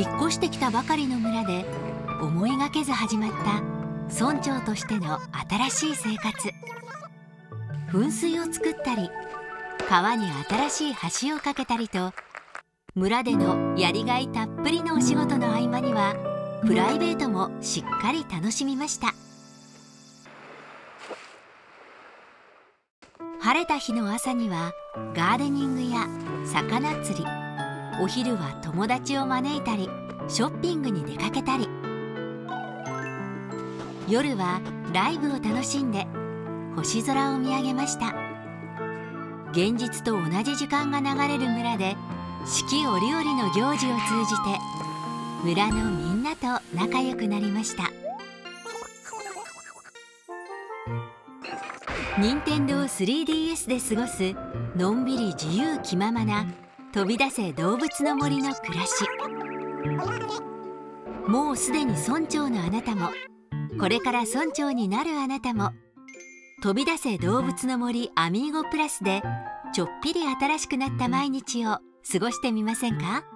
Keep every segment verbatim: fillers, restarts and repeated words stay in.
引っ越してきたばかりの村で思いがけず始まった村長としての新しい生活。噴水を作ったり川に新しい橋を架けたりと、村でのやりがいたっぷりのお仕事の合間にはプライベートもしっかり楽しみました。晴れた日の朝にはガーデニングや魚釣り、お昼は友達を招いたりショッピングに出かけたり、夜はライブを楽しんで星空を見上げました。現実と同じ時間が流れる村で四季折々の行事を通じて村のみんなと仲良くなりました。 ニンテンドースリーディーエス で過ごすのんびり自由気ままな飛び出せ動物の森の暮らし。もうすでに村長のあなたも、これから村長になるあなたも、飛び出せ動物の森アミーゴプラスでちょっぴり新しくなった毎日を過ごしてみませんか？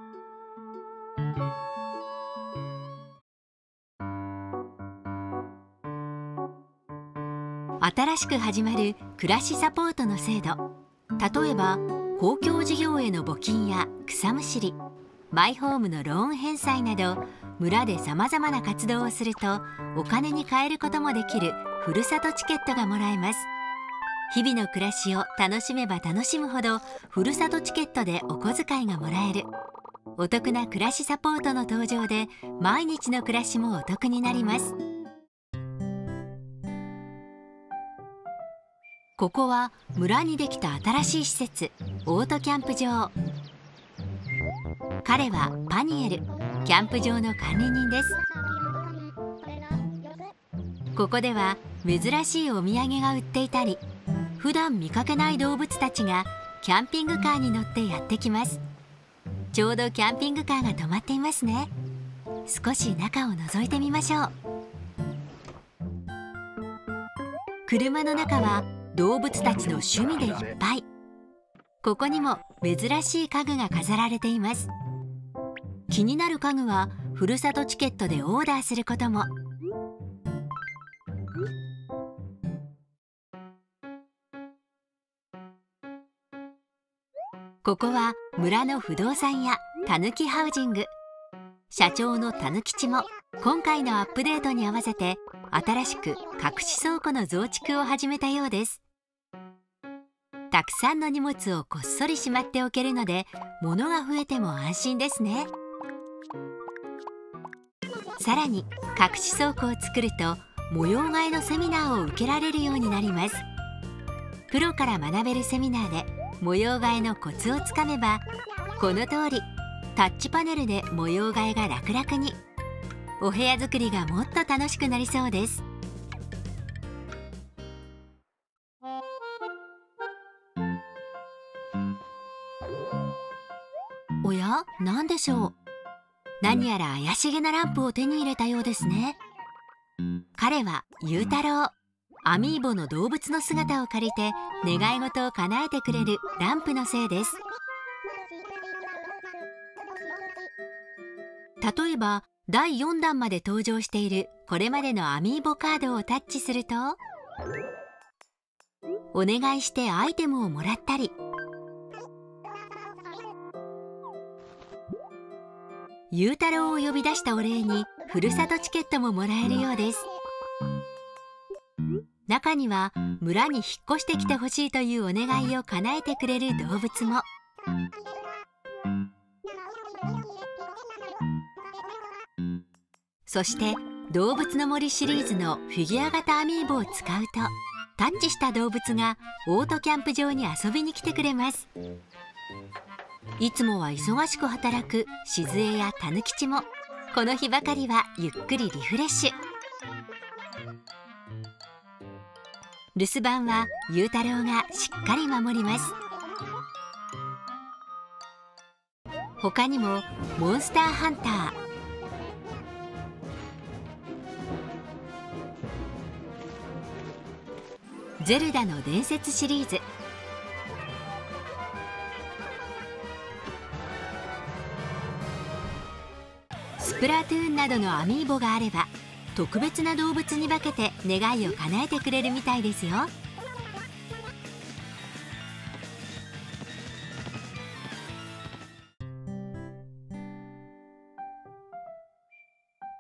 新しく始まる暮らしサポートの制度、例えば公共事業への募金や草むしり、マイホームのローン返済など、村でさまざまな活動をするとお金に換えることもできるふるさとチケットがもらえます。日々の暮らしを楽しめば楽しむほどふるさとチケットでお小遣いがもらえる。お得な暮らしサポートの登場で毎日の暮らしもお得になります。ここは村にできた新しい施設、オートキャンプ場。彼はパニエル、キャンプ場の管理人です。ここでは珍しいお土産が売っていたり、普段見かけない動物たちがキャンピングカーに乗ってやってきます。ちょうどキャンピングカーが止まっていますね。少し中を覗いてみましょう。車の中は動物たちの趣味でいっぱい。ここにも珍しい家具が飾られています。気になる家具はふるさとチケットでオーダーすることも。ここは村の不動産屋たぬきハウジング。社長のたぬきちも今回のアップデートに合わせて新しく隠し倉庫の増築を始めたようです。たくさんの荷物をこっそりしまっておけるので、物が増えても安心ですね。さらに隠し倉庫を作ると模様替えのセミナーを受けられるようになります。プロから学べるセミナーで模様替えのコツをつかめば、この通りタッチパネルで模様替えが楽々に、お部屋作りがもっと楽しくなりそうです。おや、何でしょう。何やら怪しげなランプを手に入れたようですね。彼はゆうたろう。アミーボの動物の姿を借りて願い事を叶えてくれるランプのせいです。例えばだいよんだんまで登場しているこれまでのアミーボカードをタッチすると、お願いしてアイテムをもらったり、ゆうたろうを呼び出したお礼にふるさとチケットももらえるようです。中には村に引っ越してきてほしいというお願いを叶えてくれる動物も。そして動物の森シリーズのフィギュア型アミーボを使うと、タッチした動物がオートキャンプ場に遊びに来てくれます。いつもは忙しく働くしずえやたぬきちも、この日ばかりはゆっくりリフレッシュ。留守番はゆうたろうがしっかり守ります。他にもモンスターハンター、ゼルダの伝説シリーズ、プラトゥーンなどのアミーボがあれば特別な動物に化けて願いを叶えてくれるみたいですよ。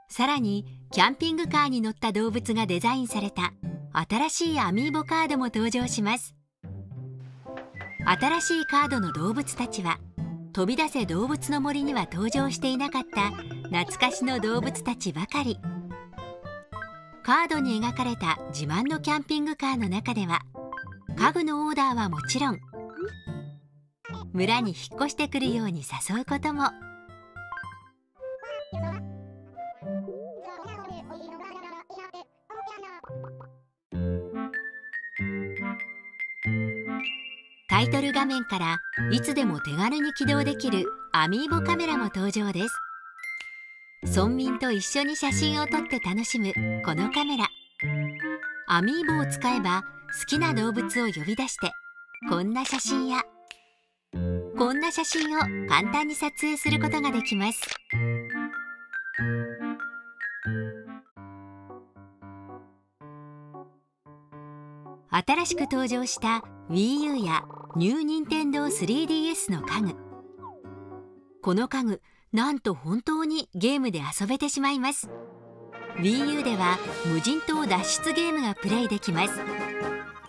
さらにキャンピングカーに乗った動物がデザインされた新しいアミーボカードも登場します。新しいカードの動物たちは飛び出せ動物の森には登場していなかった懐かしの動物たちばかり。カードに描かれた自慢のキャンピングカーの中では家具のオーダーはもちろん村に引っ越してくるように誘うことも。タイトル画面からいつでも手軽に起動できるアミーボカメラも登場です。村民と一緒に写真を撮って楽しむこのカメラ、アミーボを使えば好きな動物を呼び出してこんな写真やこんな写真を簡単に撮影することができます。新しく登場した WiiU や New Nintendo スリーディーエス の家具、この家具なんと本当にゲームで遊べてしまいます。 WiiU では無人島脱出ゲームがプレイできます。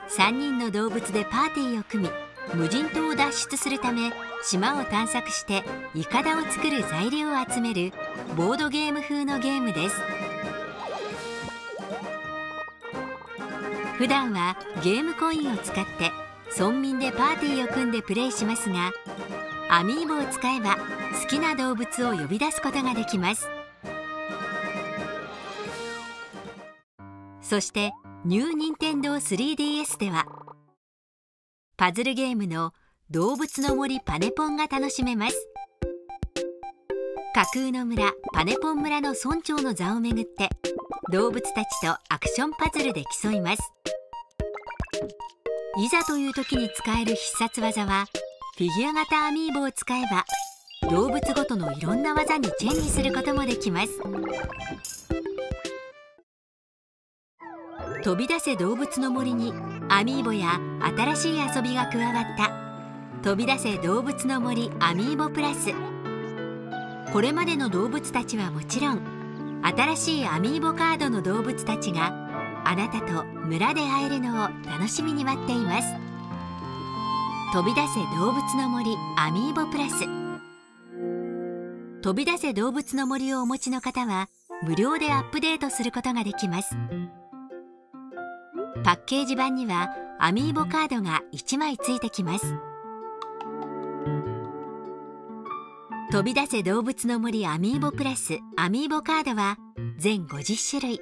さんにんの動物でパーティーを組み無人島を脱出するため島を探索してイカダを作る材料を集めるボードゲーム風のゲームです。普段はゲームコインを使って村民でパーティーを組んでプレイしますが、アミーボを使えば好きな動物を呼び出すことができます。そしてニュー・ニンテンドー スリーディーエス ではパズルゲームの「動物の森パネポン」が楽しめます。架空の村パネポン村の村長の座をめぐって動物たちとアクションパズルで競います。いざという時に使える必殺技はフィギュア型アミーボを使えば動物ごとのいろんな技にチェンジすることもできます。飛び出せ動物の森にアミーボや新しい遊びが加わった飛び出せ動物の森アミーボプラス。これまでの動物たちはもちろん新しいアミーボカードの動物たちがあなたと村で会えるのを楽しみに待っています。飛び出せ動物の森アミーボプラス。飛び出せ動物の森をお持ちの方は無料でアップデートすることができます。パッケージ版にはアミーボカードがいちまいついてきます。飛び出せ動物の森アミーボプラスアミーボカードは全ごじゅっしゅるい。